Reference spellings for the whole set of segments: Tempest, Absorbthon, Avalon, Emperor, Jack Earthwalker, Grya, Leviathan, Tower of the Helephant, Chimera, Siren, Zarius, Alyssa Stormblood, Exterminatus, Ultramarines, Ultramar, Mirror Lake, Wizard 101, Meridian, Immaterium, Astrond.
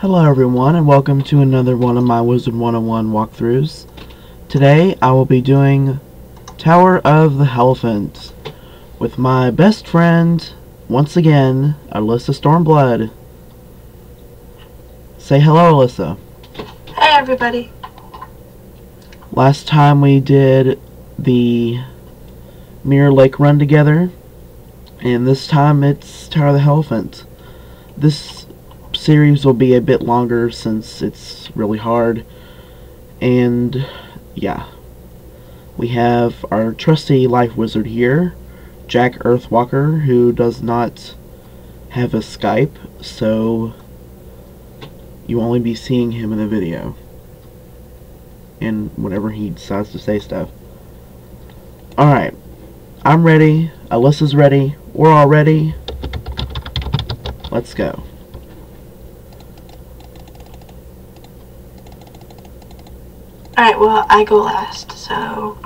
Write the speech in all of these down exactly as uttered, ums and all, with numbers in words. Hello everyone, and welcome to another one of my Wizard one oh one walkthroughs. Today I will be doing Tower of the Helephant with my best friend, once again, Alyssa Stormblood. Say hello, Alyssa. Hey everybody. Last time we did the Mirror Lake run together, and this time it's Tower of the Helephant. This series will be a bit longer since it's really hard, and yeah, we have our trusty life wizard here, Jack Earthwalker, who does not have a Skype, so you'll only be seeing him in the video and whenever he decides to say stuff. Alright, I'm ready, Alyssa's ready, we're all ready. Let's go. Alright, well, I go last, so...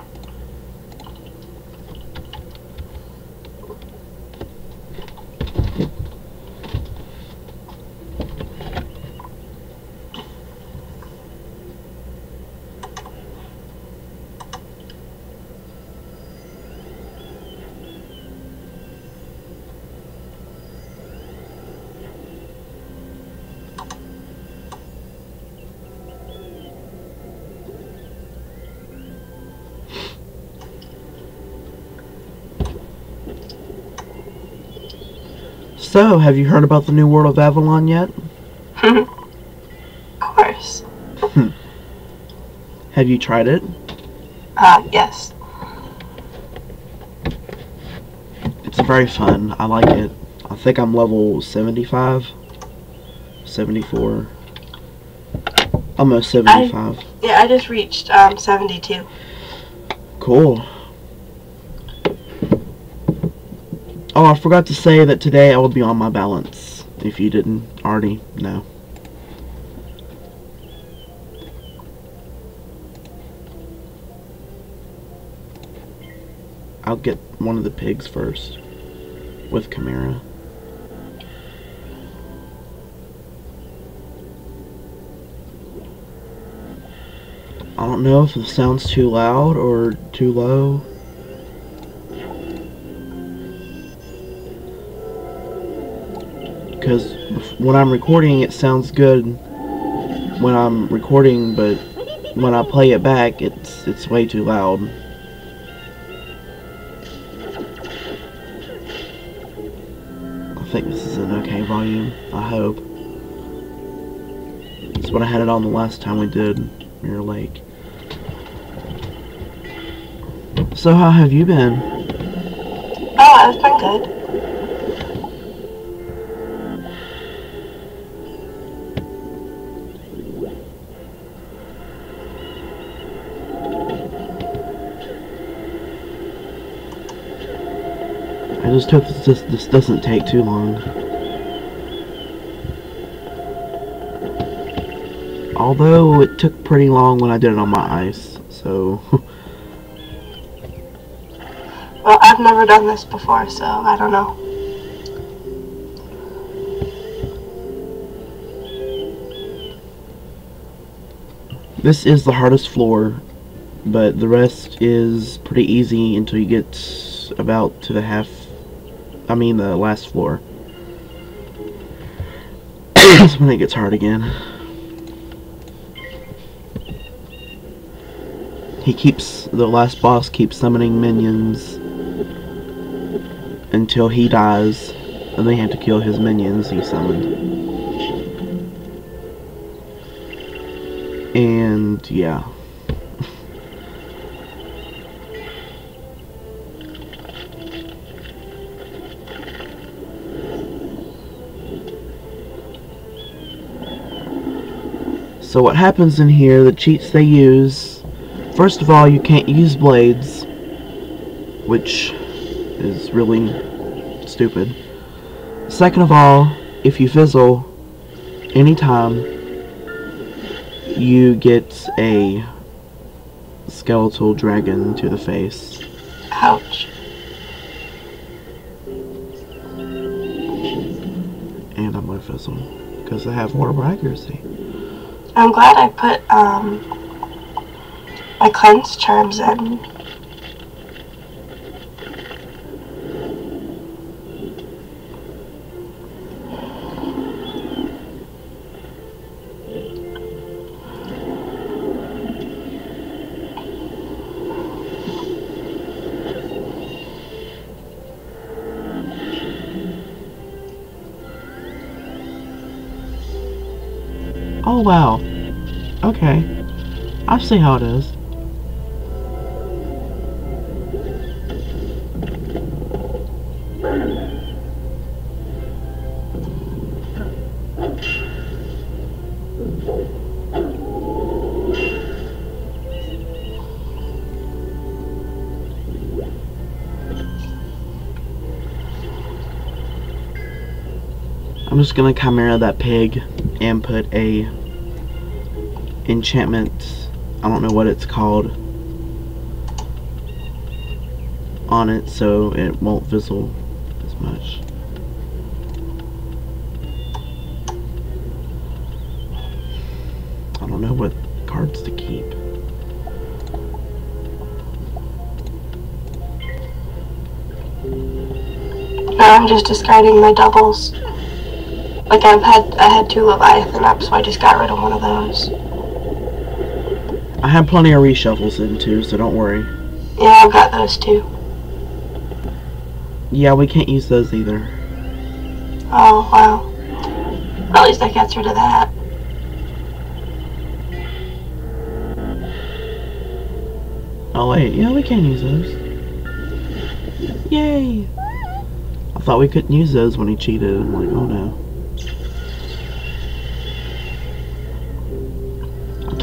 So, have you heard about the new world of Avalon yet? Of course. Have you tried it? Uh, yes. It's very fun. I like it. I think I'm level seventy-five. seventy-four. Almost seventy-five. I, yeah, I just reached um, seventy-two. Cool. Oh, I forgot to say that today I will be on my balance, if you didn't already know. I'll get one of the pigs first, with Chimera. I don't know if it sounds too loud or too low. Because when I'm recording it sounds good when I'm recording, but when I play it back it's it's way too loud. I think this is an okay volume, I hope. That's what I had it on the last time we did Mirror Lake. So how have you been? Oh, it's been good. I just hope this, this, this doesn't take too long. Although it took pretty long when I did it on my ice, so... Well, I've never done this before, so I don't know. This is the hardest floor, but the rest is pretty easy until you get about to the half... I mean the last floor. That's when it gets hard again. He keeps, the last boss keeps summoning minions until he dies, and they have to kill his minions he summoned. And yeah. So what happens in here, the cheats they use, first of all, you can't use blades, which is really stupid. Second of all, if you fizzle anytime, you get a skeletal dragon to the face. Ouch. And I'm gonna fizzle. because I have more accuracy. I'm glad I put um, my cleanse charms in. Oh wow, okay, I see how it is. I'm just gonna chimera that pig and put a enchantment, I don't know what it's called, on it so it won't fizzle as much. I don't know what cards to keep. No, I'm just discarding my doubles. Like I've had, I had two Leviathan up, so I just got rid of one of those. I have plenty of reshuffles in too, so don't worry. Yeah, I've got those too. Yeah, we can't use those either. Oh, well. At least I gets rid of that. Oh wait, yeah, we can use those. Yay! I thought we couldn't use those when he cheated. I'm like, oh no.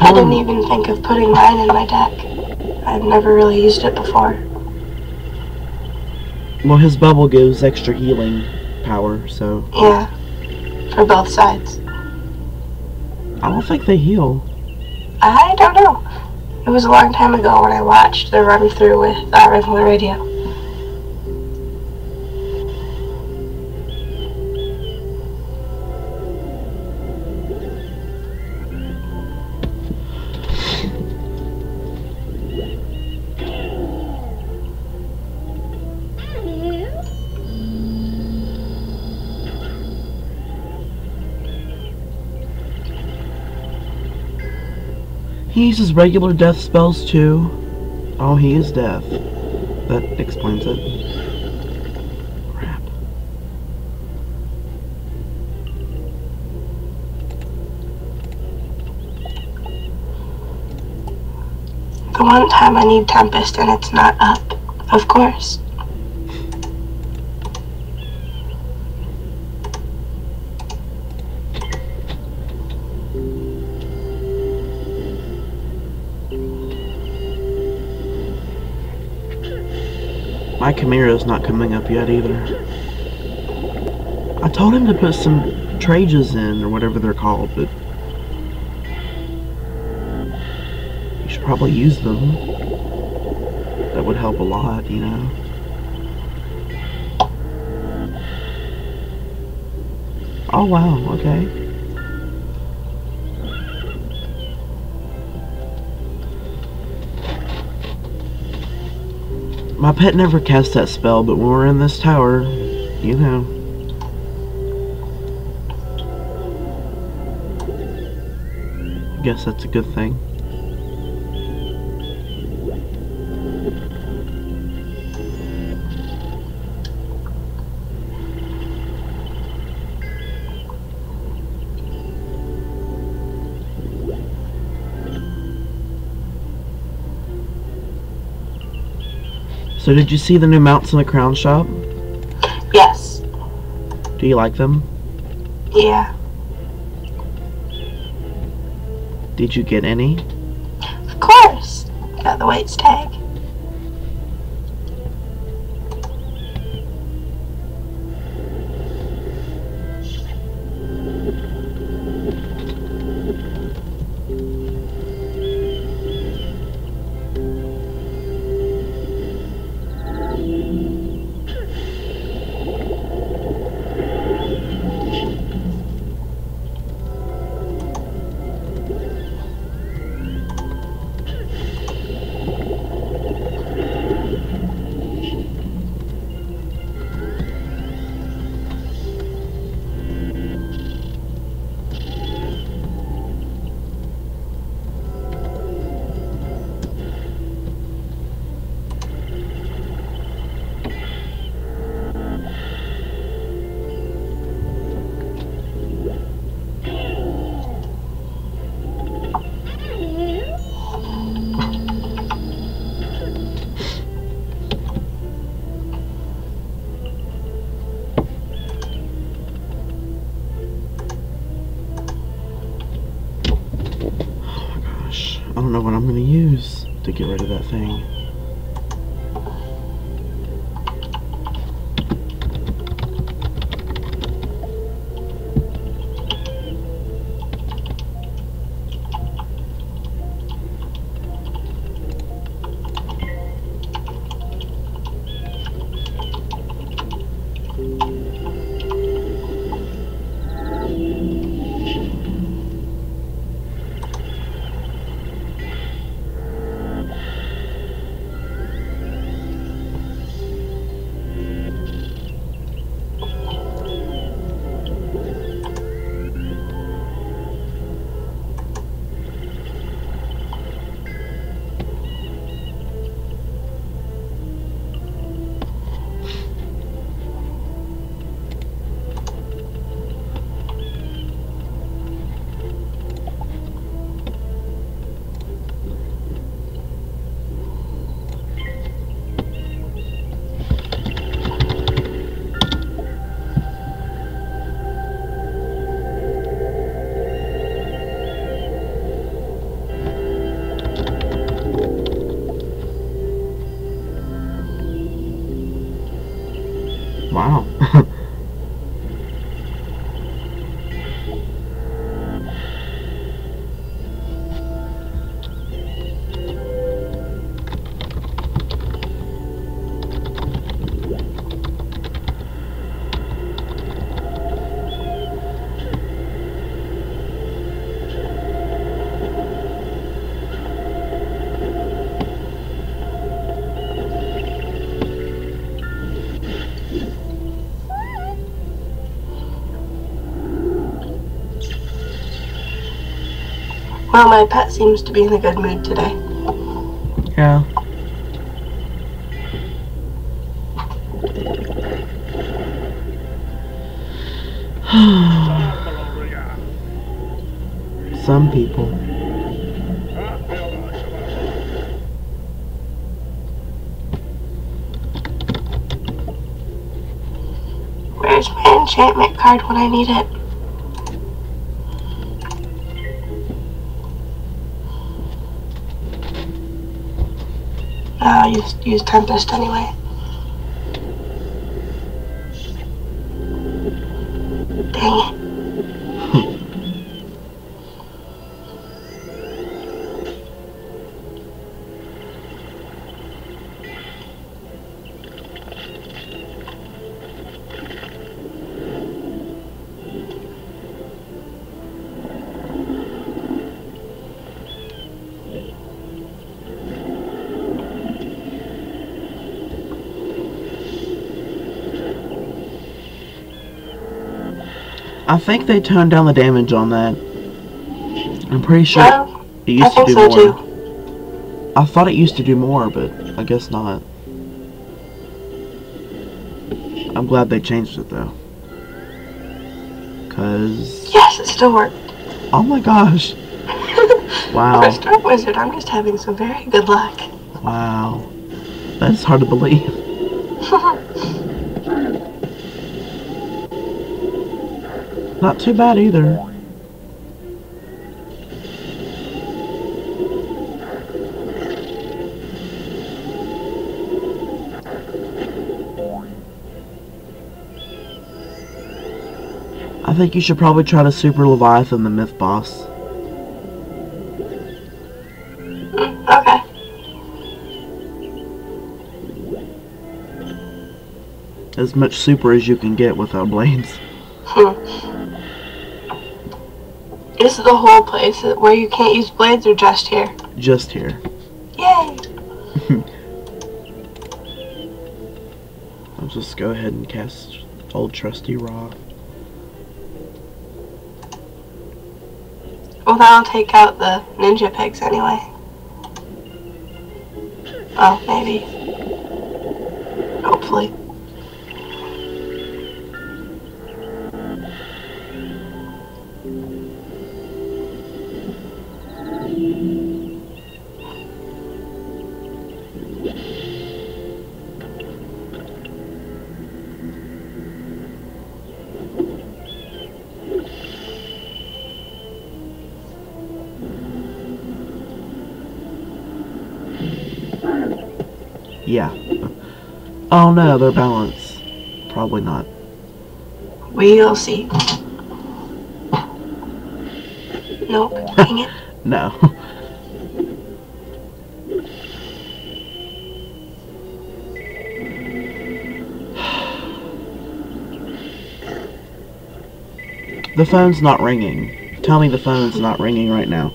I didn't even think of putting mine in my deck. I've never really used it before. Well, his bubble gives extra healing power, so... Yeah, for both sides. I don't think they heal. I don't know. It was a long time ago when I watched the run-through with uh, Rivalry Radio. He uses regular death spells too. Oh, he is deaf. That explains it. Crap. The one time I need Tempest and it's not up, of course. My Chimera's not coming up yet either. I told him to put some Trages in, or whatever they're called, but... you should probably use them. That would help a lot, you know? Oh wow, okay. My pet never cast that spell, but when we're in this tower, you know. I guess that's a good thing. So did you see the new mounts in the crown shop? Yes. Do you like them? Yeah. Did you get any? Of course. Got the weights tag. Oh my gosh. I don't know what I'm going to use to get rid of that thing. Wow. Well, my pet seems to be in a good mood today. Yeah. Some people. Where's my enchantment card when I need it? Use, use Tempest anyway. Dang it. I think they toned down the damage on that. I'm pretty sure well, it used to do so more. Too. I thought it used to do more, but I guess not. I'm glad they changed it though. Cause yes, it still worked. Oh my gosh! Wow. I'm a star wizard. I'm just having some very good luck. Wow, that's hard to believe. Not too bad either. I think you should probably try to Super Leviathan the Myth Boss. Okay. As much super as you can get without blades. Is the whole place where you can't use blades or just here? Just here. Yay! I'll just go ahead and cast Old Trusty Raw. Well, that'll take out the ninja pigs anyway. Well, maybe. Hopefully. Yeah. Oh no, they're balanced. Probably not. We'll see. Nope, dang it. No. The phone's not ringing. Tell me the phone's not ringing right now.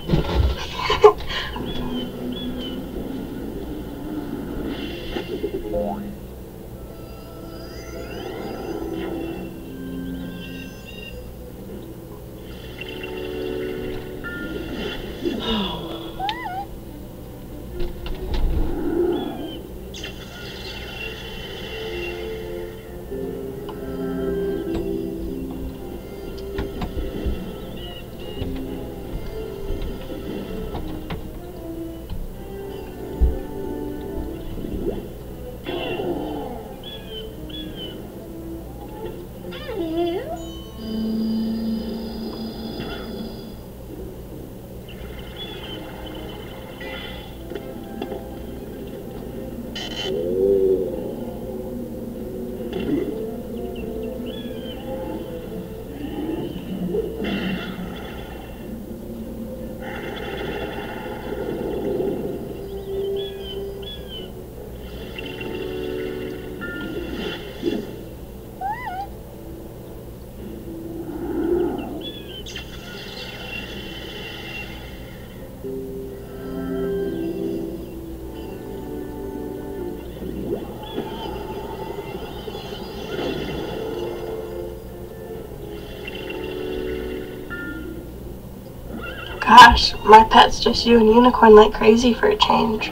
Gosh, my pet's just doing unicorn like crazy for a change.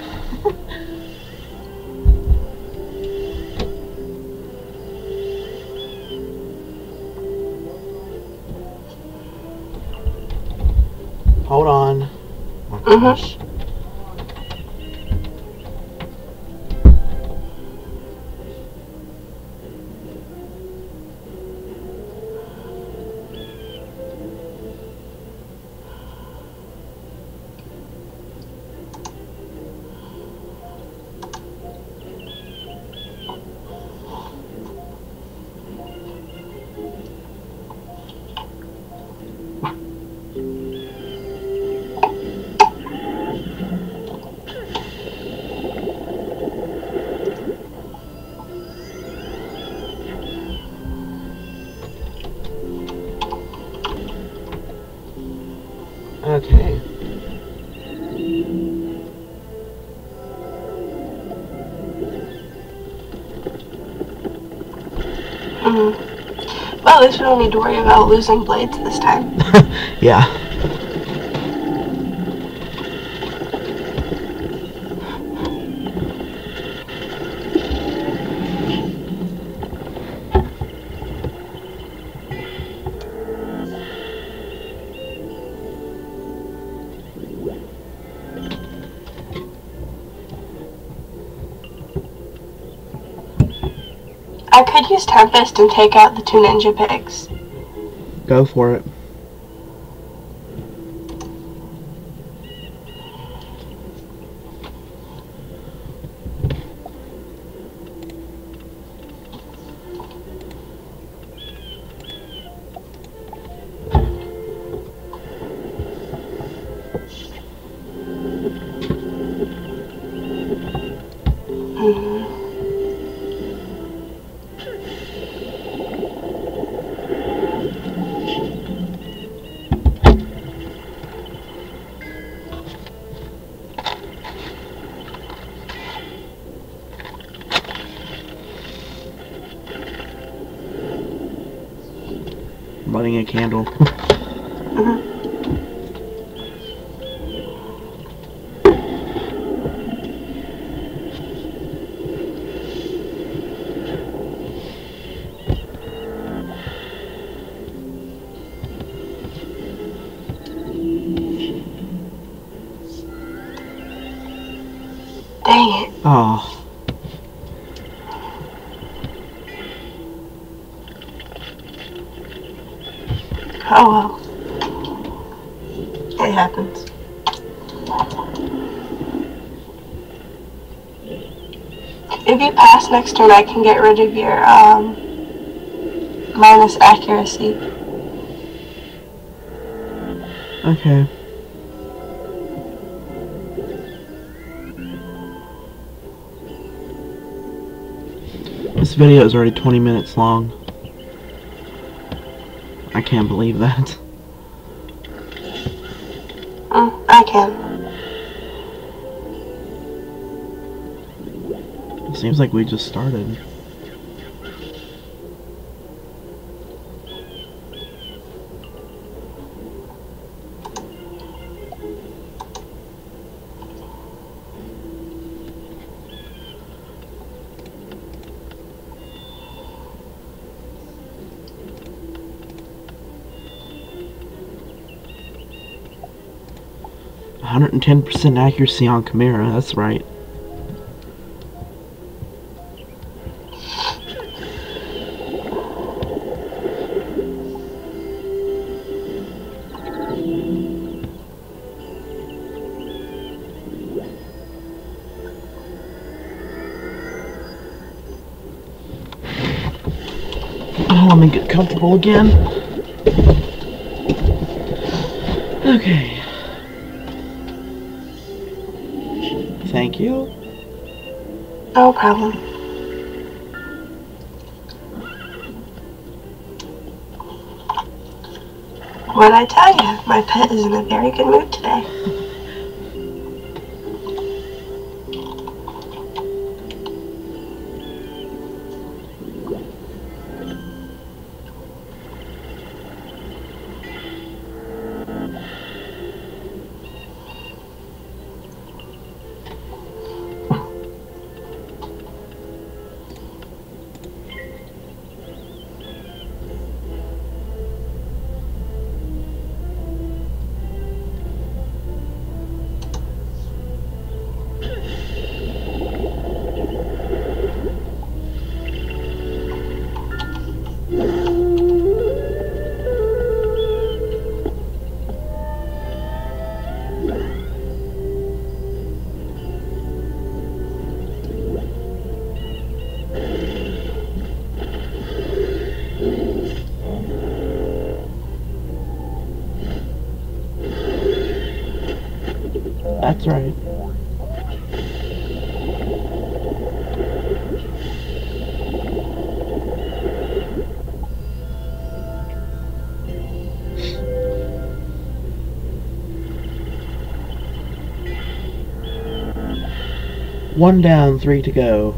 Hold on. Oh, gosh. Mm-hmm. Okay. Mm. Well, at least we don't need to worry about losing blades this time. Yeah. I could use Tempest and take out the two ninja pigs. Go for it. Lighting a candle. Mm-hmm. Dang it. Oh. Oh well. It happens. If you pass next turn, I can get rid of your um, minus accuracy. Okay. This video is already twenty minutes long. I can't believe that. Mm, I can. It seems like we just started. one hundred ten percent accuracy on Chimera, that's right. Oh, let me get comfortable again. Okay. Thank you. No problem. What'd I tell you? My pet is in a very good mood today. That's right. One down, three to go.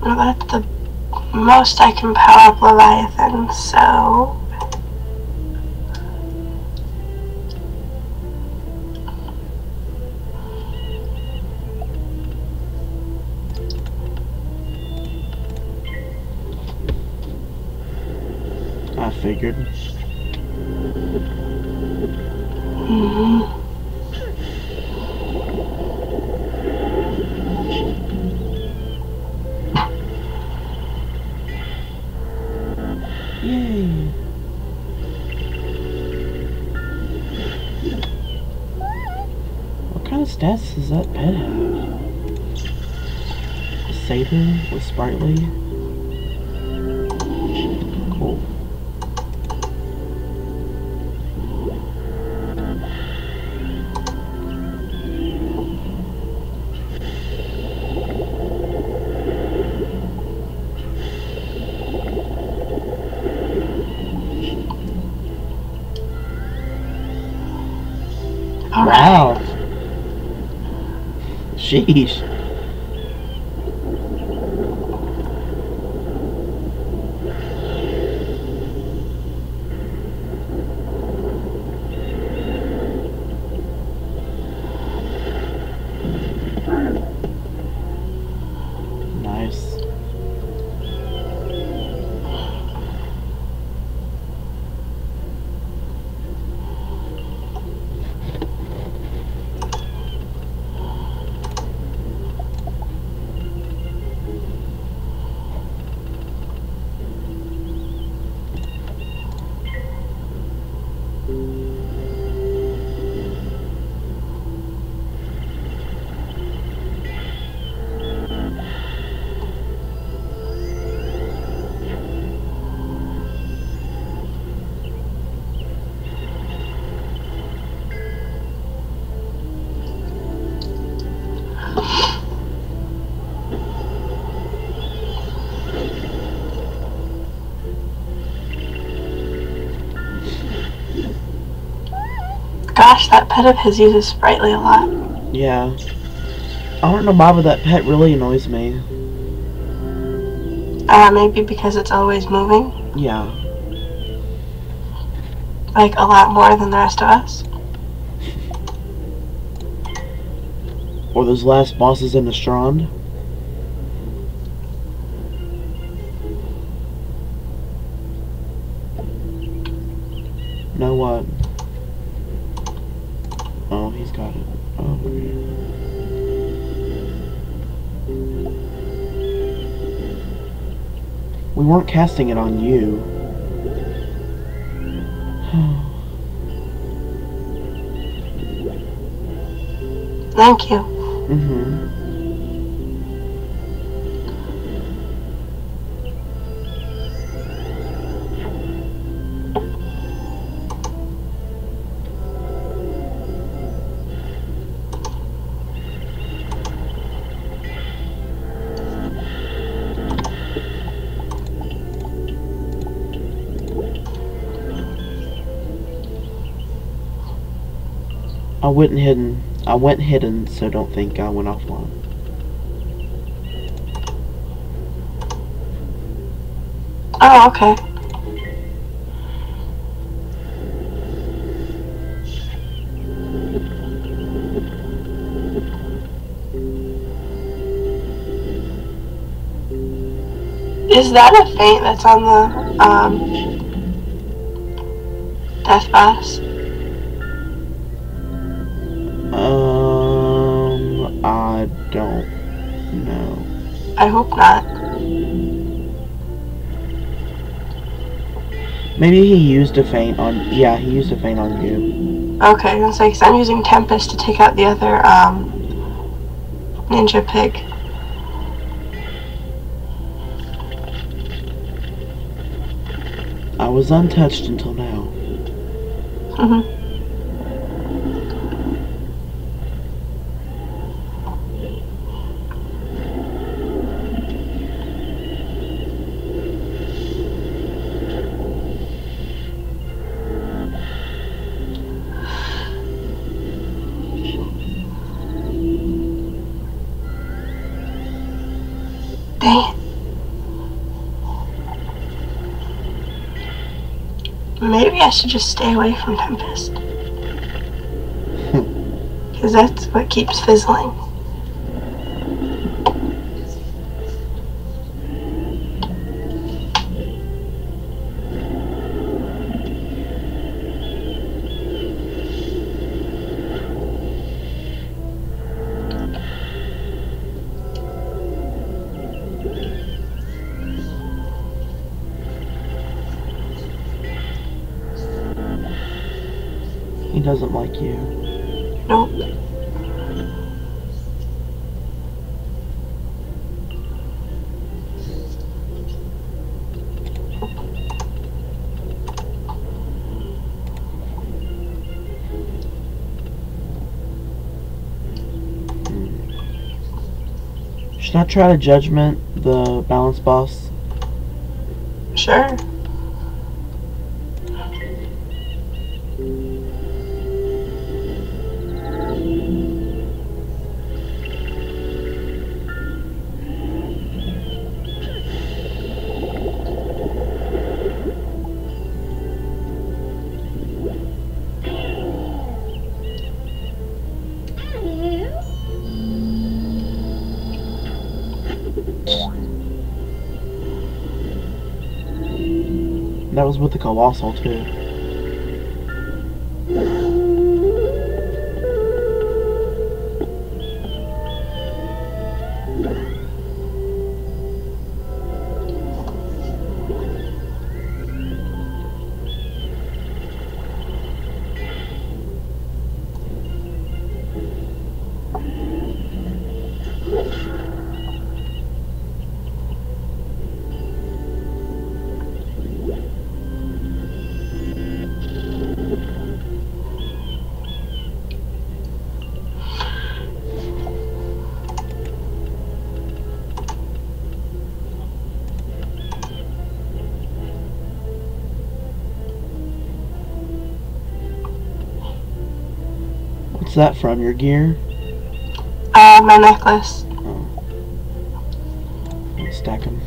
Well, that's the most I can power up Leviathan, so... I figured. Mm-hmm. Yay! What kind of stats does that pet have? With Saber? With Sprightly? Cool. Wow. Sheesh. Nice. Gosh, that pet of his uses Sprightly a lot. Yeah. I don't know, Bob, but that pet really annoys me. Uh, maybe because it's always moving? Yeah. Like, a lot more than the rest of us? Or those last bosses in Astrond? Now what? Oh, he's got it. Oh, okay. We weren't casting it on you. Thank you. I went hidden. I went hidden, so don't think I went offline. Oh, okay. Is that a faint that's on the um death boss? Um, I don't know. I hope not. Maybe he used a feint on, yeah, he used a feint on you. Okay, that's like, 'cause I'm using Tempest to take out the other, um, ninja pig. I was untouched until now. Mm-hmm. Maybe I should just stay away from Tempest. Because that's what keeps fizzling. He doesn't like you. Nope. Hmm. Should I try to judgment the balance boss? Sure. That was with the Colossal, too. that from? Your gear? Uh, my necklace. Oh. Let's stack them.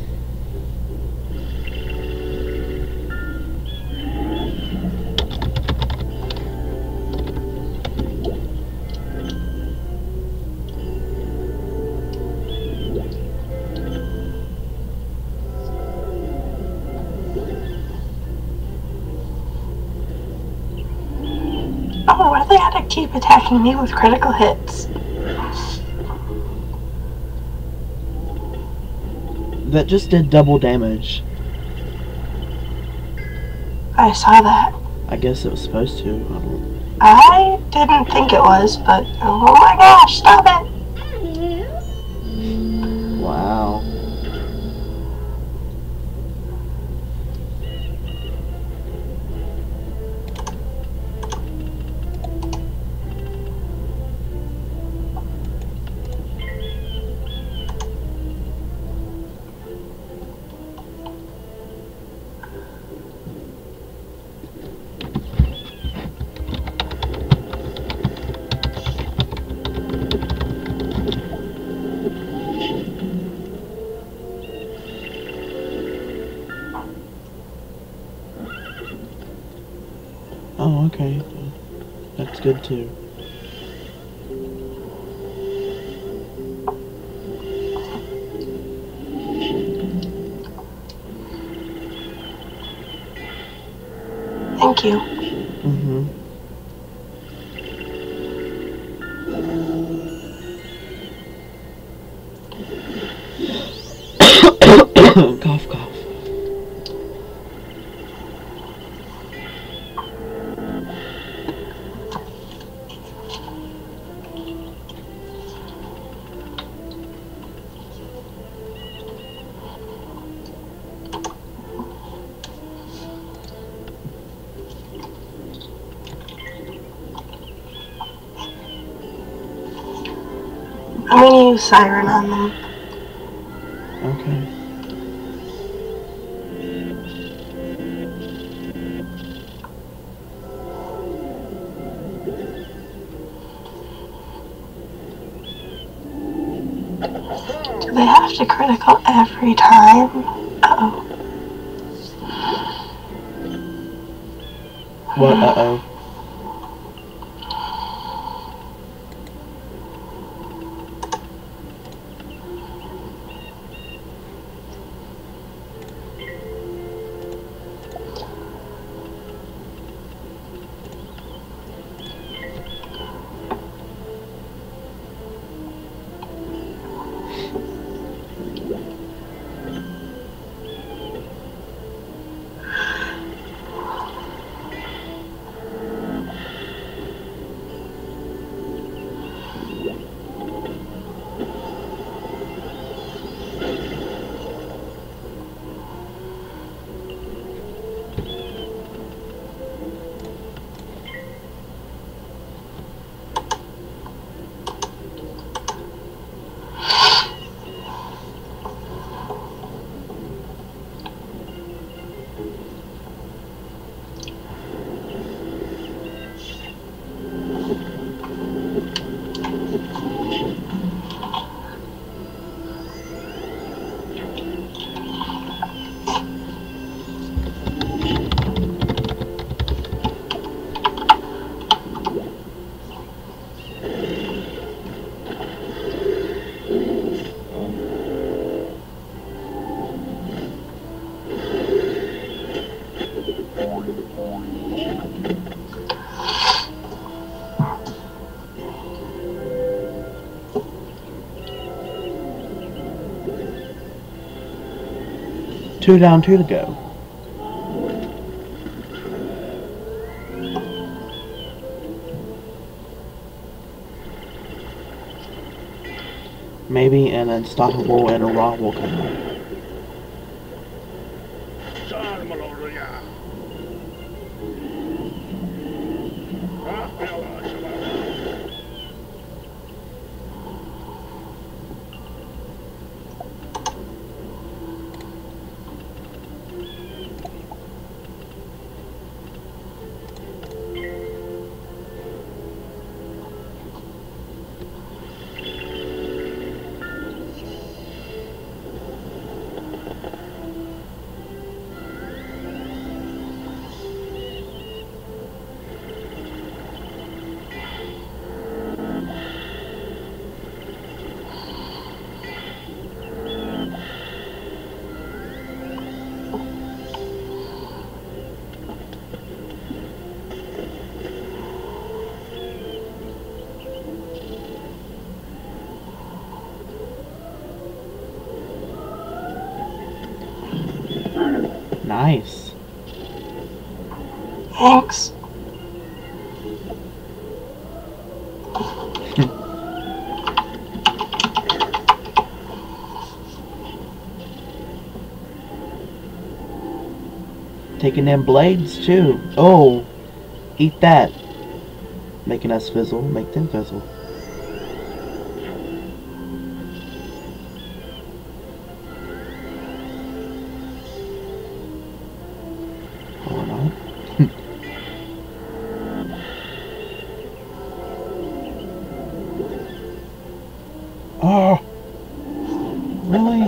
Keep attacking me with critical hits. That just did double damage. I saw that. I guess it was supposed to. I, don't... I didn't think it was, but oh my gosh, stop it! Wow. Oh, okay. That's good too. Thank you. Mm-hmm. Cough, cough. I'm gonna use Siren on them. Okay. Do they have to critical every time? Uh-oh. What? Uh-oh. Two down, two to go. Maybe an unstoppable and a raw will come out. Nice. Thanks. Taking them blades too. Oh, eat that. Making us fizzle, make them fizzle. Hold on. Oh, really?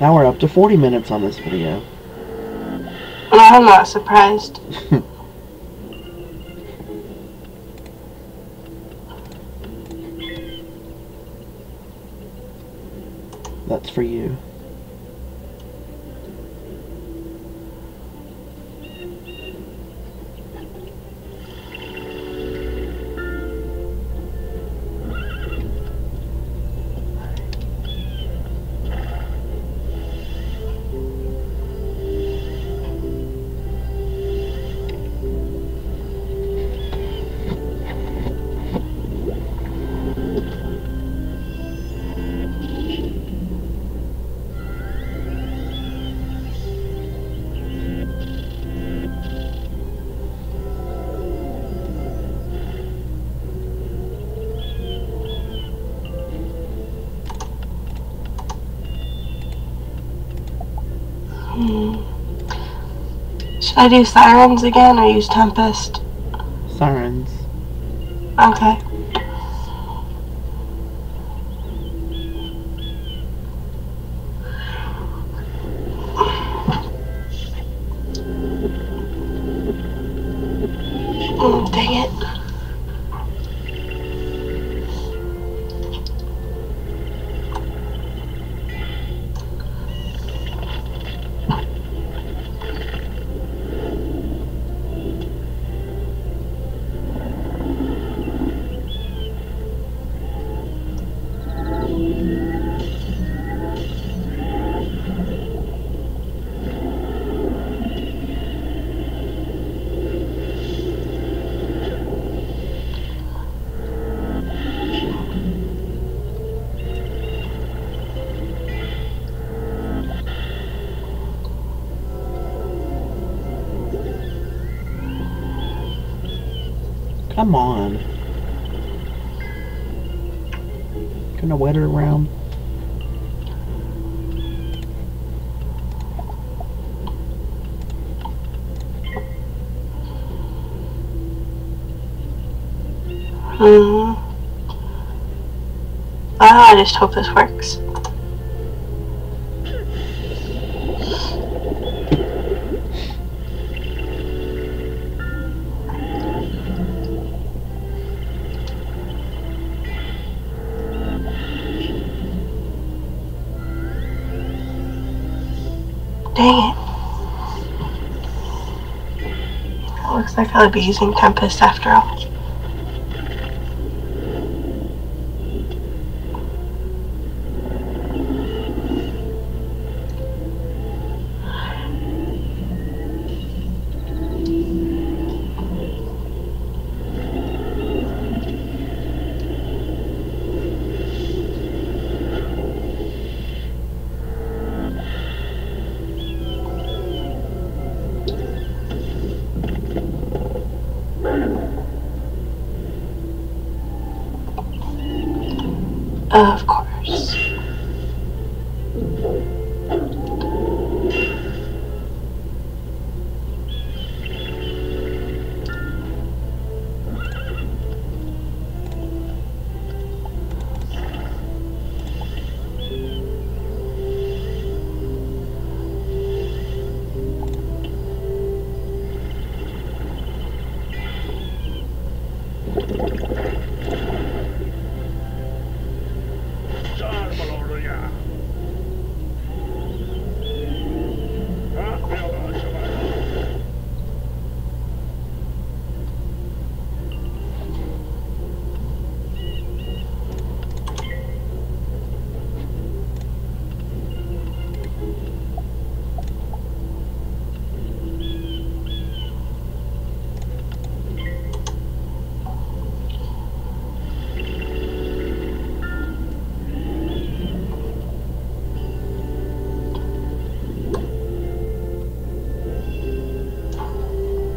Now we're up to forty minutes on this video. No, I'm not surprised. That's for you. Should I do sirens again or use Tempest? Sirens. Okay. Oh, dang it. Come on. Can I wet her around? Hmm. Oh, I just hope this works. Dang it. Looks like I'll be using Tempest after all. Of course.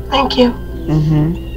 Thank you. Mm-hmm.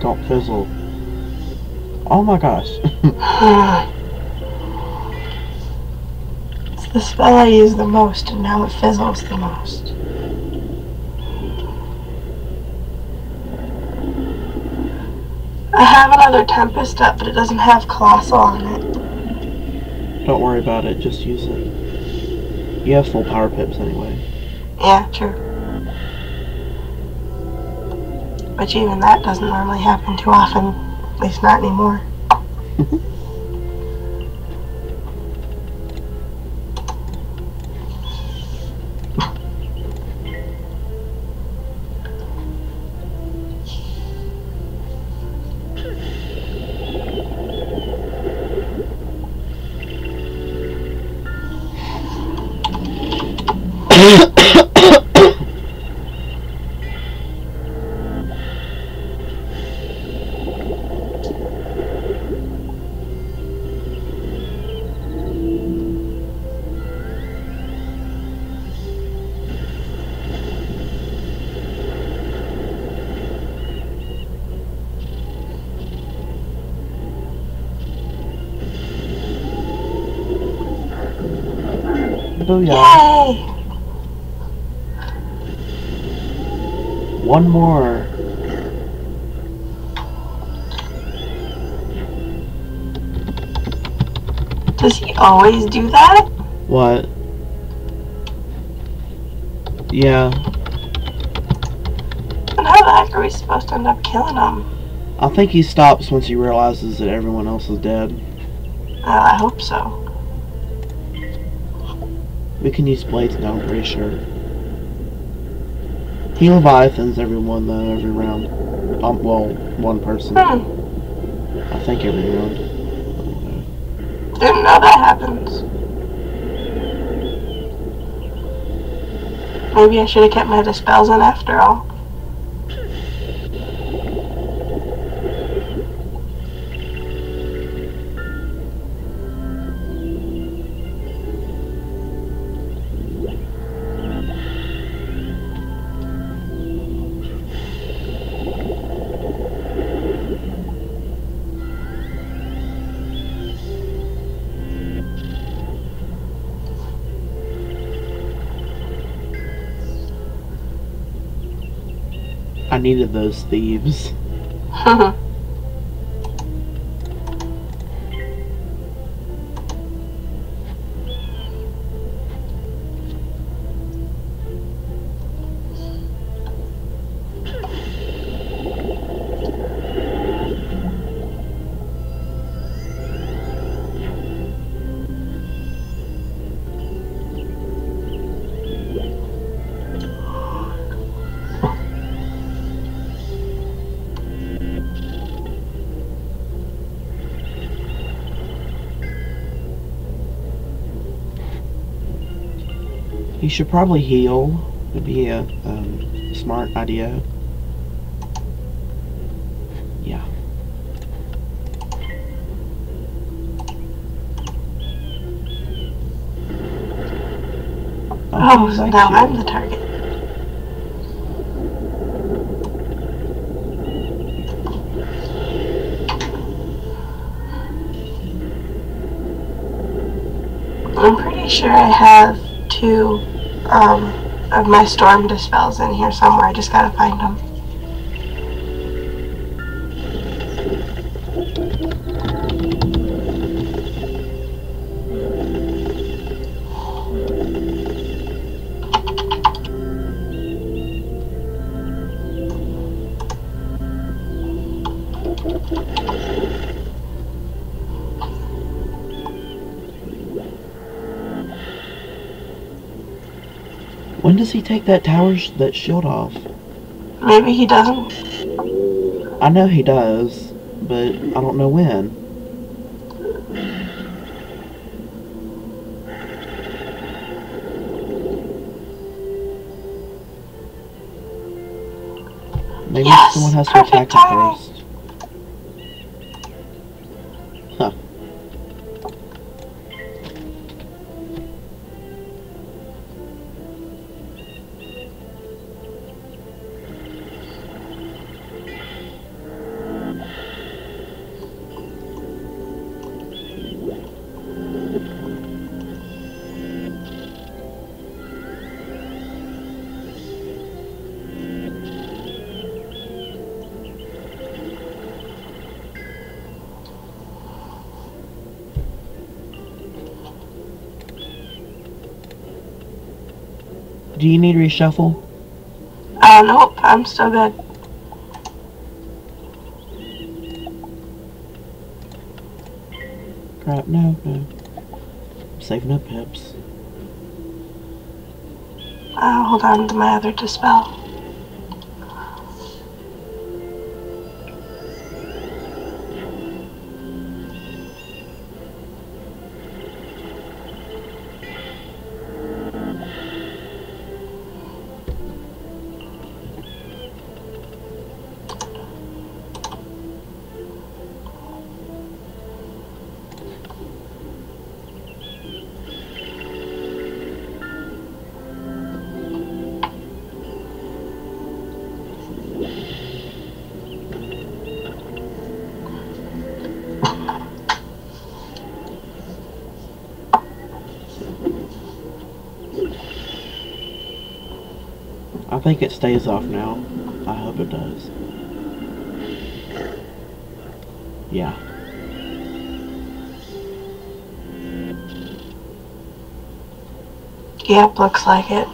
Don't fizzle. Oh my gosh. It's the spell I use the most and now it fizzles the most. I have another Tempest up, but it doesn't have Colossal on it. Don't worry about it, just use it. You have full power pips anyway. Yeah, true. Which even that doesn't normally happen too often, at least not anymore. Booyah! Yay! One more. Does he always do that? What? Yeah. And how the heck are we supposed to end up killing him? I think he stops once he realizes that everyone else is dead. Uh, I hope so. We can use blades now, I'm pretty sure. He Leviathans everyone though, every round. Um, well, one person. Hmm. I think every round. Didn't know that happens. Maybe I should have kept my dispels in after all. I needed those thieves. You should probably heal. Would be a um, smart idea. Yeah. Oh, oh so now you. I'm the target. I'm pretty sure I have two um, of my storm dispels in here somewhere. I just gotta find them. When does he take that tower, sh that shield off? Maybe he doesn't. I know he does, but I don't know when. Maybe yes, someone has to attack him first. Huh. Do you need to reshuffle? Uh, nope, I'm still good. Crap, no, no. I'm saving up pips. I'll hold on to my other dispel. I think it stays off now. I hope it does. Yeah. Yep, looks like it.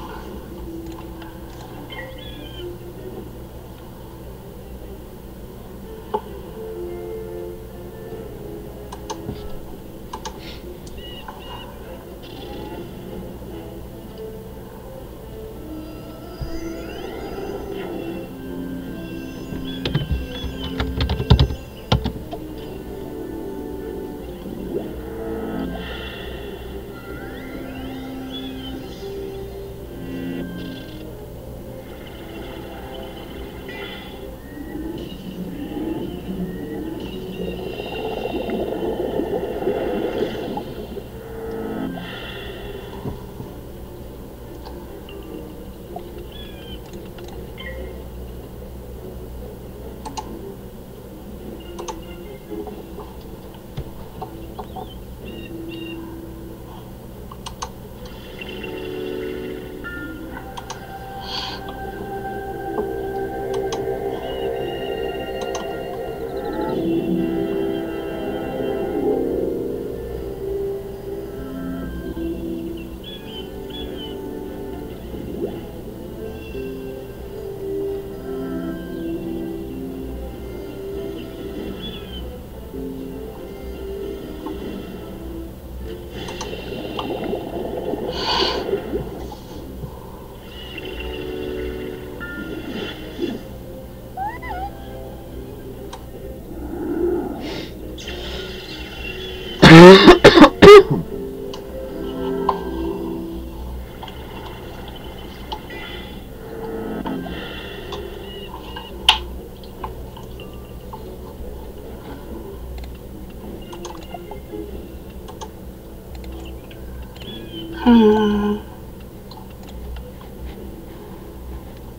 Hmm.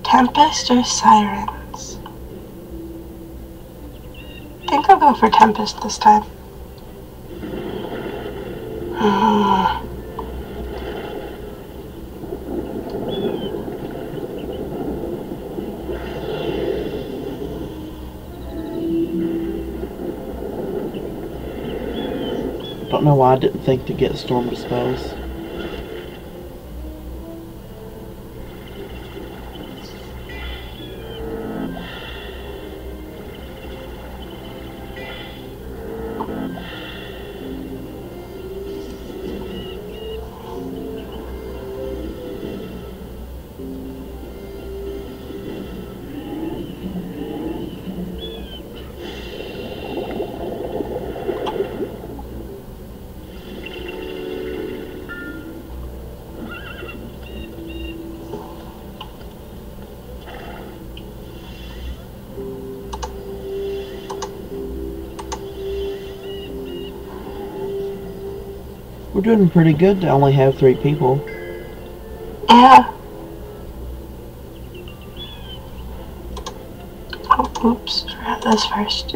Tempest or Sirens? I think I'll go for Tempest this time. Uh, don't know why I didn't think to get Storm Dispels. We're doing pretty good to only have three people. Yeah. Oh, oops, grab this first.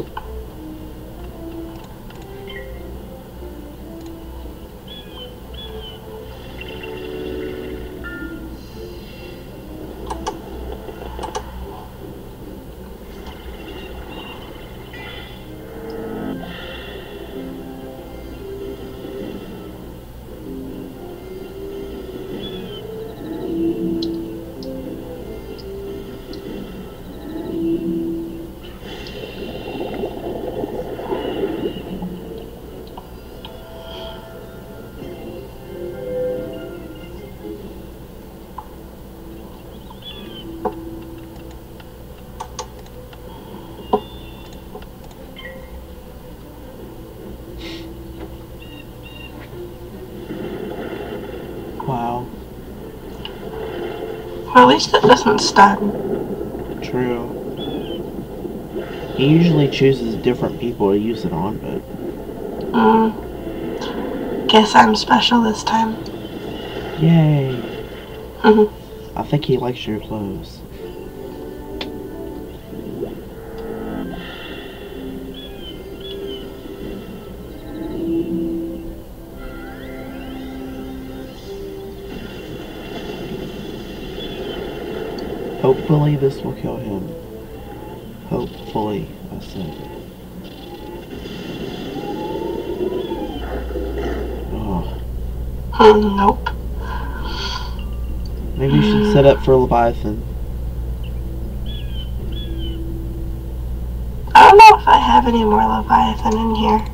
Well, at least it doesn't stun. True. He usually chooses different people to use it on, but... Mm. Guess I'm special this time. Yay. Mm-hmm. I think he likes your clothes. Hopefully this will kill him. Hopefully, I said. Oh. Nope. Maybe we should set up for Leviathan. I don't know if I have any more Leviathan in here.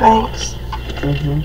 Thanks. Mm-hmm.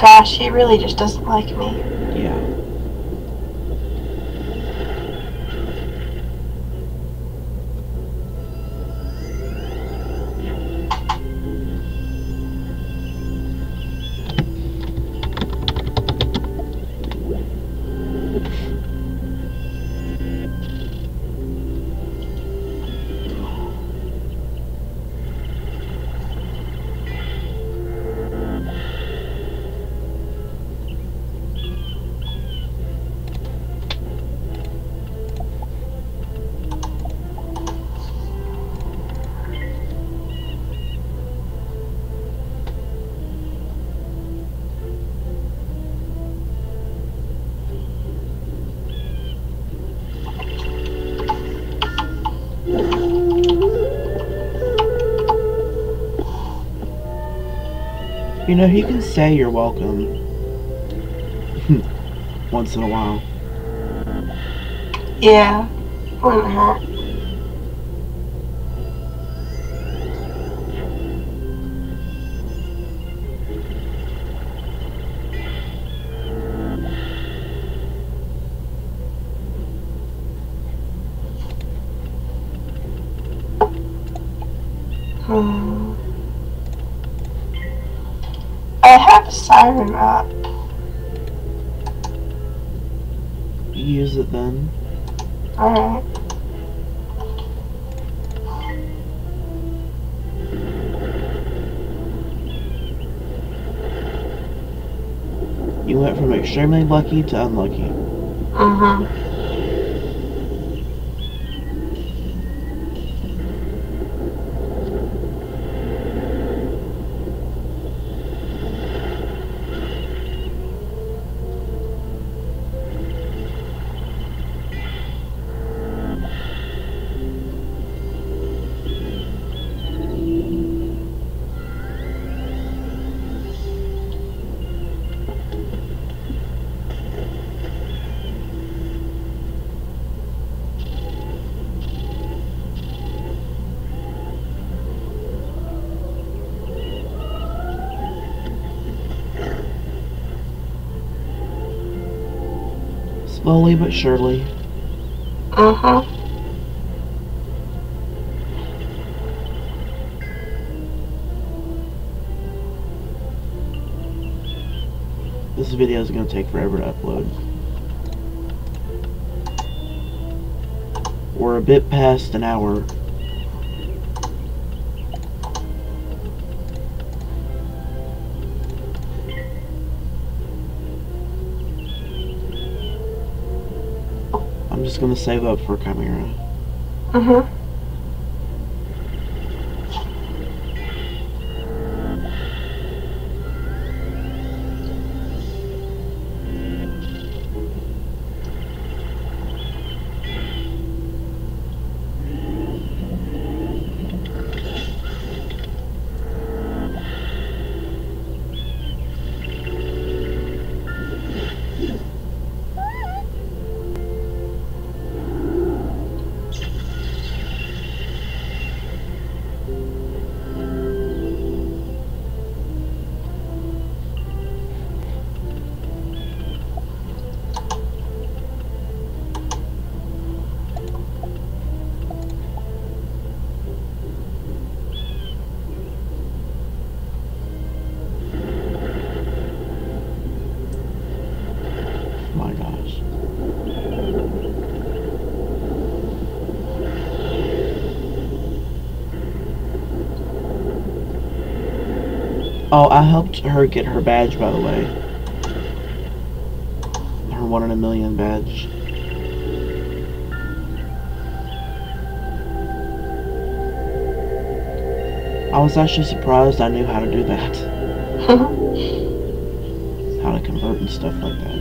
Gosh, he really just doesn't like me. Yeah. You know, he can say you're welcome once in a while. Yeah, wouldn't hurt. Siren up. Use it then. Alright. You went from extremely lucky to unlucky. Uh-huh. Slowly but surely. Uh-huh. This video is going to take forever to upload. We're a bit past an hour. I'm just going to save up for Chimera. Uh-huh. Oh, I helped her get her badge, by the way. Her one in a million badge. I was actually surprised I knew how to do that. How to convert and stuff like that.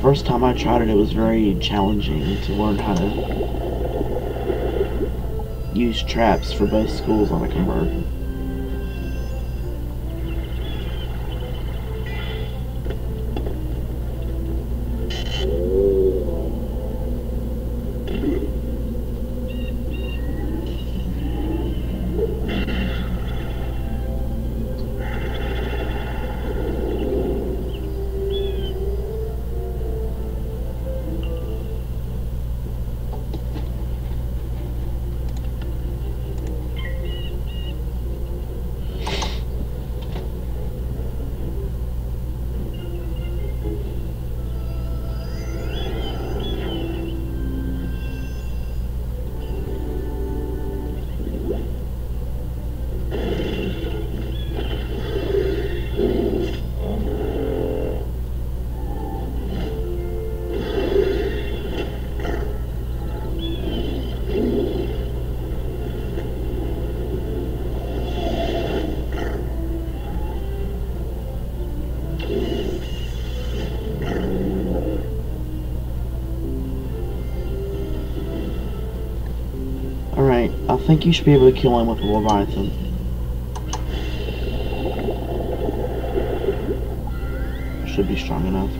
First time I tried it, it was very challenging to learn how to use traps for both schools on a convert. I think you should be able to kill him with a Leviathan. Should be strong enough.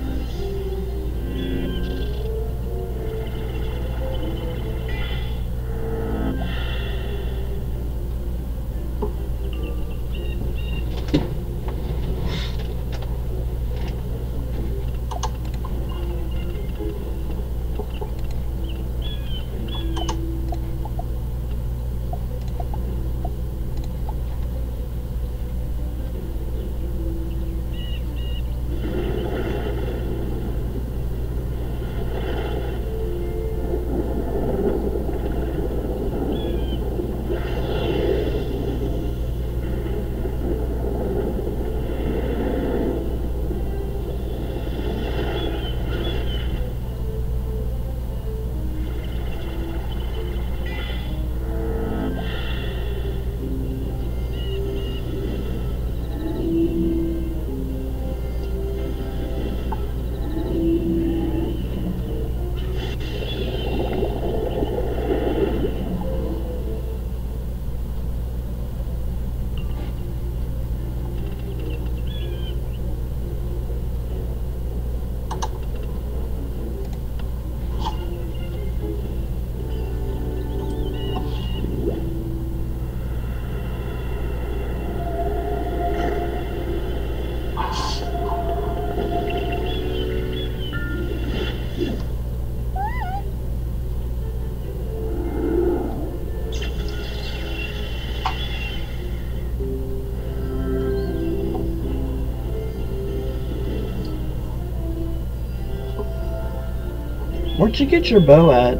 Where'd you get your bow at?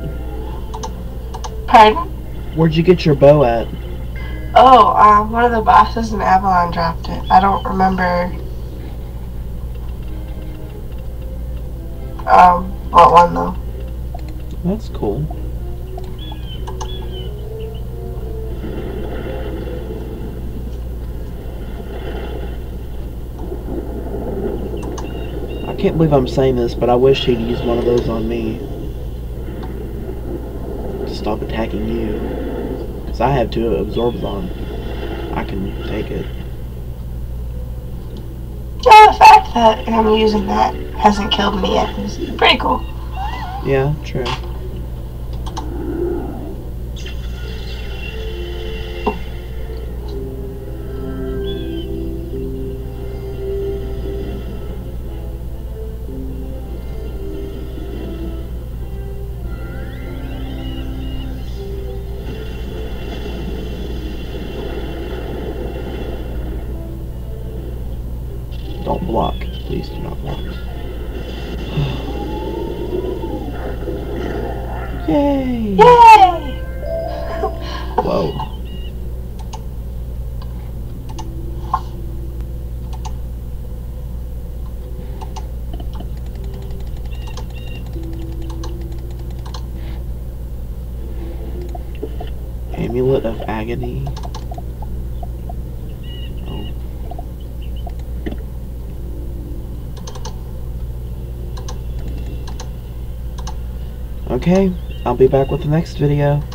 Pardon? Where'd you get your bow at? Oh, um, one of the bosses in Avalon dropped it. I don't remember um, what one, though. That's cool. I can't believe I'm saying this, but I wish he'd use one of those on me. To stop attacking you. Because I have two Absorbthon. I can take it. Yeah, the fact that I'm using that hasn't killed me yet is pretty cool. Yeah, true. Don't block. Please do not block. Yay! Yay! Whoa. Amulet of Agony. Okay, I'll be back with the next video.